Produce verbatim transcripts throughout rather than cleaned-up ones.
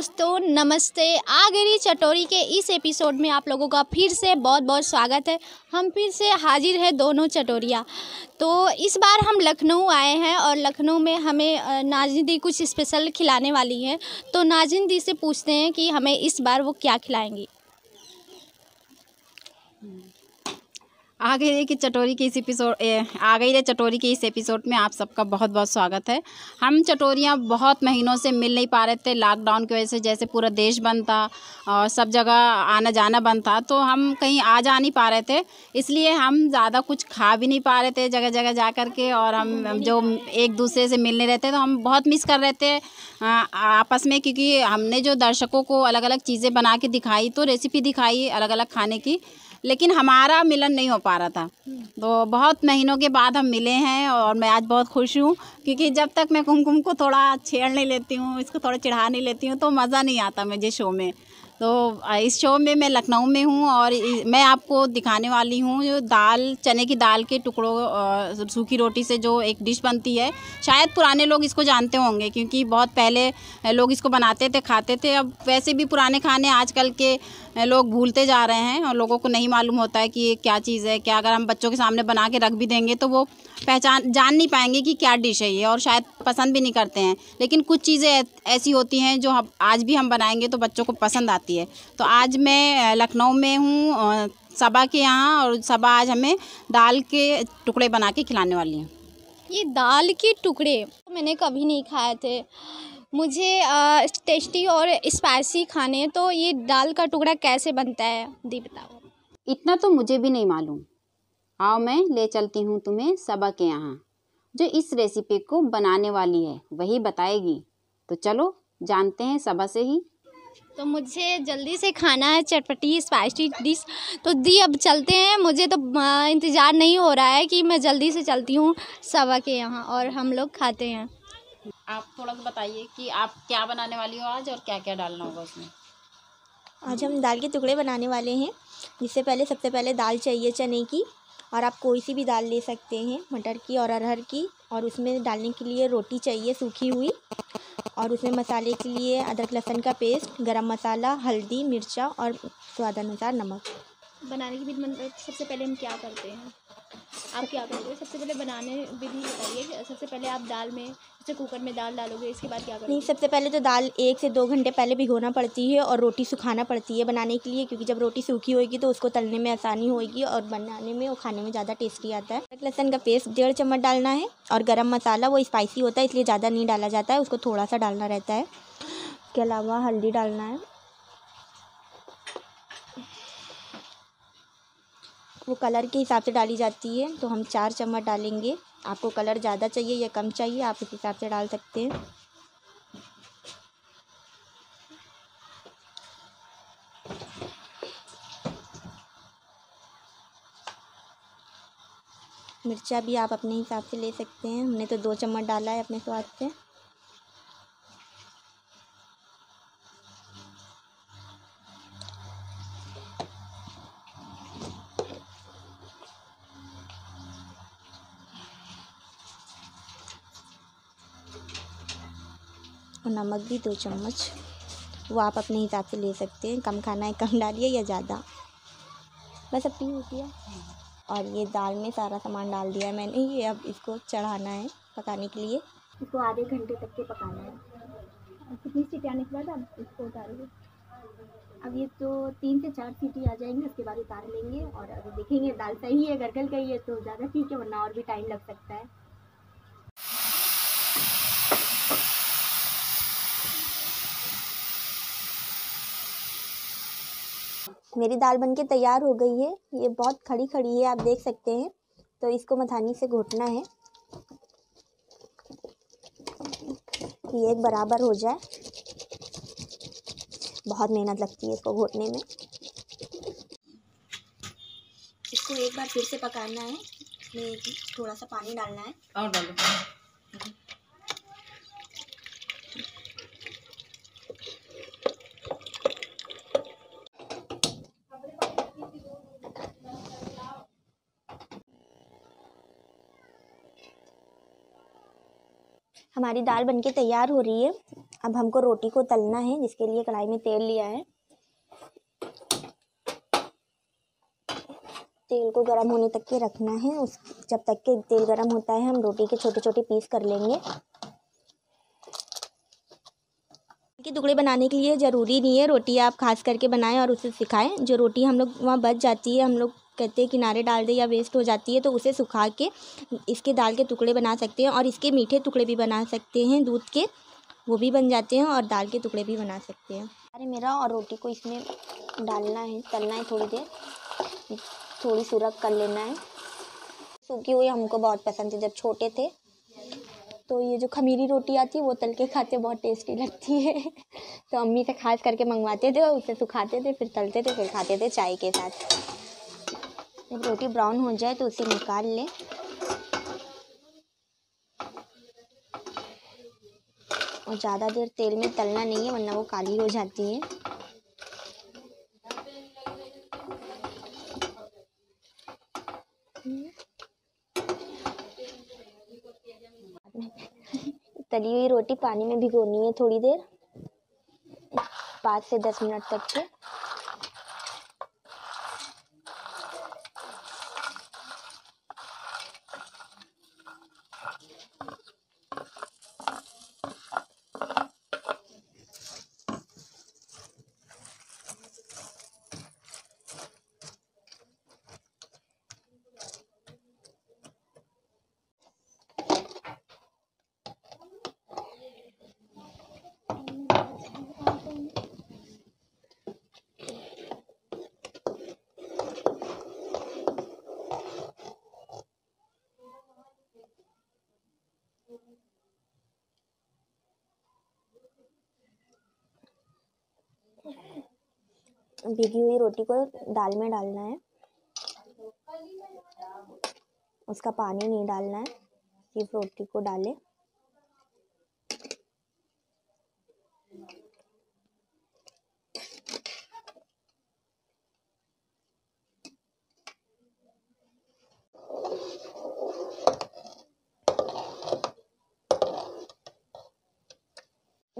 दोस्तों नमस्ते। आगरी चटोरी के इस एपिसोड में आप लोगों का फिर से बहुत बहुत स्वागत है। हम फिर से हाजिर हैं दोनों चटोरिया। तो इस बार हम लखनऊ आए हैं और लखनऊ में हमें नाज़िन दी कुछ स्पेशल खिलाने वाली हैं। तो नाज़िन दी से पूछते हैं कि हमें इस बार वो क्या खिलाएंगी। आगरे की चटोरी के इस एपिसोड आगरे चटोरी के इस एपिसोड में आप सबका बहुत बहुत स्वागत है। हम चटोरियाँ बहुत महीनों से मिल नहीं पा रहे थे लॉकडाउन की वजह से। जैसे पूरा देश बंद था और सब जगह आना जाना बंद था, तो हम कहीं आ जा नहीं पा रहे थे, इसलिए हम ज़्यादा कुछ खा भी नहीं पा रहे थे जगह जगह जा कर के। और हम जो एक दूसरे से मिलने रहते तो हम बहुत मिस कर रहे थे आपस में, क्योंकि हमने जो दर्शकों को अलग अलग चीज़ें बना के दिखाई, तो रेसिपी दिखाई अलग अलग खाने की, लेकिन हमारा मिलन नहीं हो पा रहा था। तो बहुत महीनों के बाद हम मिले हैं और मैं आज बहुत खुश हूँ, क्योंकि जब तक मैं कुमकुम को थोड़ा छेड़ नहीं लेती हूँ, इसको थोड़ा चिढ़ा नहीं लेती हूँ, तो मज़ा नहीं आता मुझे शो में। तो इस शो में मैं लखनऊ में हूँ और मैं आपको दिखाने वाली हूँ जो दाल, चने की दाल के टुकड़ों, सूखी रोटी से जो एक डिश बनती है। शायद पुराने लोग इसको जानते होंगे, क्योंकि बहुत पहले लोग इसको बनाते थे, खाते थे। अब वैसे भी पुराने खाने आजकल के लोग भूलते जा रहे हैं और लोगों को नहीं मालूम होता है कि ये क्या चीज़ है क्या। अगर हम बच्चों के सामने बना के रख भी देंगे तो वो पहचान जान नहीं पाएंगे कि क्या डिश है ये, और शायद पसंद भी नहीं करते हैं। लेकिन कुछ चीज़ें ऐसी होती हैं जो हम आज भी हम बनाएंगे तो बच्चों को पसंद आती है। तो आज मैं लखनऊ में हूँ सबा के यहाँ, और सबा आज हमें दाल के टुकड़े बना के खिलाने वाली हैं। ये दाल के टुकड़े मैंने कभी नहीं खाए थे। मुझे आ, टेस्टी और स्पाइसी खाने। तो ये दाल का टुकड़ा कैसे बनता है दी बताओ। इतना तो मुझे भी नहीं मालूम, आओ मैं ले चलती हूँ तुम्हें सबा के यहाँ, जो इस रेसिपी को बनाने वाली है वही बताएगी। तो चलो जानते हैं सबा से ही। तो मुझे जल्दी से खाना है चटपटी स्पाइसी डिश। तो दी अब चलते हैं, मुझे तो इंतज़ार नहीं हो रहा है कि मैं जल्दी से चलती हूँ सबा के यहाँ और हम लोग खाते हैं। आप थोड़ा सा बताइए कि आप क्या बनाने वाली हो आज और क्या क्या डालना होगा उसमें। आज हम दाल के टुकड़े बनाने वाले हैं। जिससे पहले सबसे पहले दाल चाहिए चने की, और आप कोई सी भी दाल ले सकते हैं, मटर की और अरहर की। और उसमें डालने के लिए रोटी चाहिए सूखी हुई, और उसमें मसाले के लिए अदरक लहसुन का पेस्ट, गरम मसाला, हल्दी, मिर्चा और स्वादानुसार नमक। बनाने की विधि सबसे पहले हम क्या करते हैं, आप क्या करोगे सबसे पहले बनाने विधि बताइए। सबसे पहले आप दाल में जैसे कुकर में दाल डालोगे, इसके बाद क्या करोगे? नहीं, सबसे पहले तो दाल एक से दो घंटे पहले भिगोना पड़ती है और रोटी सुखाना पड़ती है बनाने के लिए, क्योंकि जब रोटी सूखी होगी तो उसको तलने में आसानी होगी और बनाने में और खाने में ज़्यादा टेस्टी आता है। लहसुन का पेस्ट डेढ़ चम्मच डालना है, और गर्म मसाला वो स्पाइसी होता है इसलिए ज़्यादा नहीं डाला जाता है, उसको थोड़ा सा डालना रहता है। इसके अलावा हल्दी डालना है, वो कलर के हिसाब से डाली जाती है, तो हम चार चम्मच डालेंगे। आपको कलर ज़्यादा चाहिए या कम चाहिए आप इस हिसाब से डाल सकते हैं। मिर्चा भी आप अपने हिसाब से ले सकते हैं, हमने तो दो चम्मच डाला है अपने स्वाद से। और नमक भी दो चम्मच, वो आप अपने हिसाब से ले सकते हैं, कम खाना है कम डालिए या ज़्यादा। बस अपनी होती है। और ये दाल में सारा सामान डाल दिया है मैंने, ये अब इसको चढ़ाना है पकाने के लिए। इसको आधे घंटे तक के पकाना है। कितनी सीटी आने के बाद आप इसको उतारोगे? अब ये तो तीन से चार सीटी आ जाएंगे, उसके बाद उतार लेंगे और अभी देखेंगे दाल सही है गरगल गई है तो ज़्यादा ठीक है, वरना और भी टाइम लग सकता है। मेरी दाल बनके तैयार हो गई है। ये बहुत खड़ी खड़ी है आप देख सकते हैं, तो इसको मथानी से घोटना है ये एक बराबर हो जाए। बहुत मेहनत लगती है इसको घोटने में। इसको एक बार फिर से पकाना है, इसमें थोड़ा सा पानी डालना है और डालो। हमारी दाल बनके तैयार हो रही है। अब हमको रोटी को तलना है, जिसके लिए कढ़ाई में तेल लिया है। तेल को गर्म होने तक के रखना है। उस जब तक के तेल गर्म होता है हम रोटी के छोटे छोटे पीस कर लेंगे। के टुकड़े बनाने के लिए ज़रूरी नहीं है, रोटी आप खास करके बनाएं और उसे सिखाएं। जो रोटी हम लोग वहाँ बच जाती है, हम लोग कहते हैं किनारे डाल दे या वेस्ट हो जाती है, तो उसे सुखा के इसके दाल के टुकड़े बना सकते हैं और इसके मीठे टुकड़े भी बना सकते हैं, दूध के वो भी बन जाते हैं और दाल के टुकड़े भी बना सकते हैं। अरे मेरा और रोटी को इसमें डालना है, तलना है थोड़ी देर, थोड़ी सुरख कर लेना है। सूखी हुई हमको बहुत पसंद है, जब छोटे थे तो ये जो खमीरी रोटी आती है वो तल के खाते बहुत टेस्टी लगती है। तो अम्मी से खास करके मंगवाते थे और उसे सुखाते थे, फिर तलते थे, फिर खाते थे चाय के साथ। जब रोटी ब्राउन हो जाए तो उसे निकाल लें। और ज़्यादा देर तेल में तलना नहीं है, वरना वो काली हो जाती है। तली हुई रोटी पानी में भिगोनी है थोड़ी देर, पाँच से दस मिनट तक के। भीगी हुई रोटी को दाल में डालना है, उसका पानी नहीं डालना है, सिर्फ रोटी को डालें।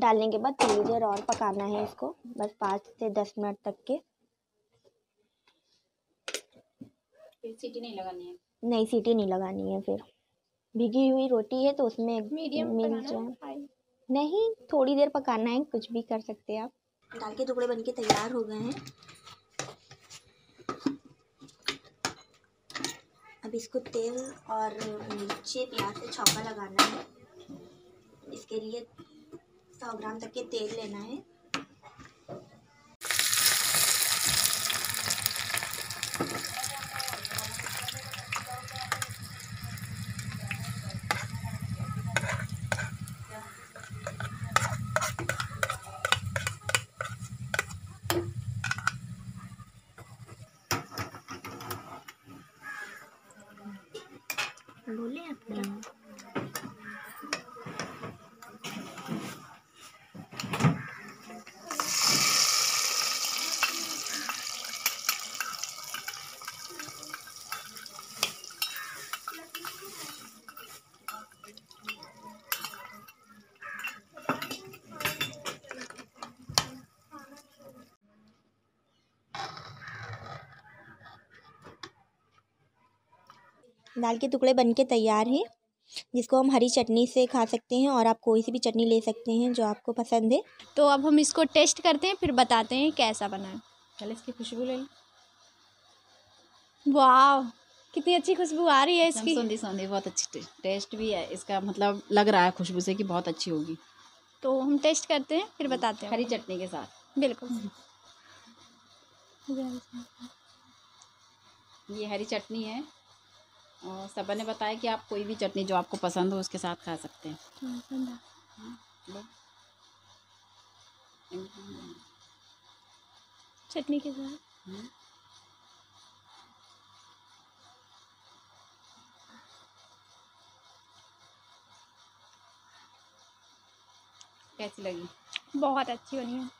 डालने के बाद थोड़ी देर और पकाना है इसको, बस पाँच से दस मिनट तक के। फिर सीटी नहीं लगानी है? नहीं, सीटी नहीं लगानी है। फिर भीगी हुई रोटी है तो उसमें मीडियम मीडियम नहीं, थोड़ी देर पकाना है, कुछ भी कर सकते हैं आप। दाल के टुकड़े बनके तैयार हो गए हैं। अब इसको तेल और मिर्ची प्याज से छौंका लगाना है। इसके लिए सौ ग्राम तक के तेल लेना है। बोले आप दाल के टुकड़े बनके तैयार हैं, जिसको हम हरी चटनी से खा सकते हैं और आप कोई सी भी चटनी ले सकते हैं जो आपको पसंद है। तो अब हम इसको टेस्ट करते हैं, फिर बताते हैं कैसा बना है। पहले इसकी खुशबू ले लें। वाह, कितनी अच्छी खुशबू आ रही है इसकी। सौंधी सौंधी बहुत अच्छी टेस्ट भी है इसका, मतलब लग रहा है खुशबू से कि बहुत अच्छी होगी। तो हम टेस्ट करते हैं फिर बताते हैं, हरी चटनी के साथ। बिल्कुल, ये हरी चटनी है और सबा ने बताया कि आप कोई भी चटनी जो आपको पसंद हो उसके साथ खा सकते हैं। चटनी के साथ कैसी लगी? बहुत अच्छी बनी है।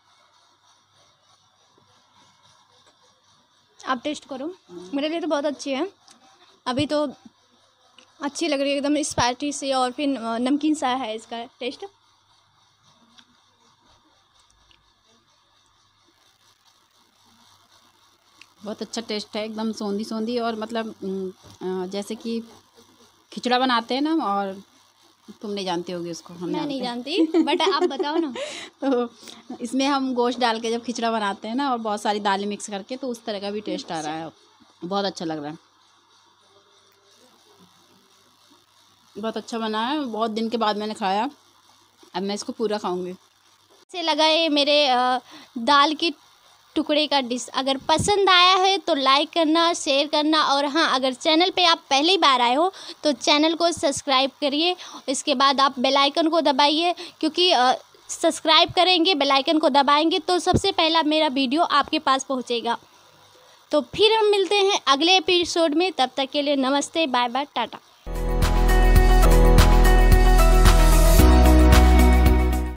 आप टेस्ट करो, मेरे लिए तो बहुत अच्छी है। अभी तो अच्छी लग रही है एकदम, स्पाइसी से, और फिर नमकीन सा है इसका टेस्ट। बहुत अच्छा टेस्ट है, एकदम सौंधी सौंधी। और मतलब जैसे कि खिचड़ा बनाते हैं ना, और तुम नहीं जानती होगी उसको। हम मैं नहीं जानती बट आप बताओ ना। तो इसमें हम गोश्त डाल के जब खिचड़ा बनाते हैं ना, और बहुत सारी दालें मिक्स करके, तो उस तरह का भी टेस्ट आ रहा है, बहुत अच्छा लग रहा है। बहुत अच्छा बना है, बहुत दिन के बाद मैंने खाया, अब मैं इसको पूरा खाऊंगी। से लगा ये मेरे दाल की टुकड़े का डिश। अगर पसंद आया है तो लाइक करना, शेयर करना, और हाँ, अगर चैनल पे आप पहली बार आए हो तो चैनल को सब्सक्राइब करिए। इसके बाद आप बेल आइकन को दबाइए, क्योंकि सब्सक्राइब करेंगे, बेल आइकन को दबाएंगे तो सबसे पहला मेरा वीडियो आपके पास पहुँचेगा। तो फिर हम मिलते हैं अगले एपिसोड में, तब तक के लिए नमस्ते, बाय बाय, टाटा।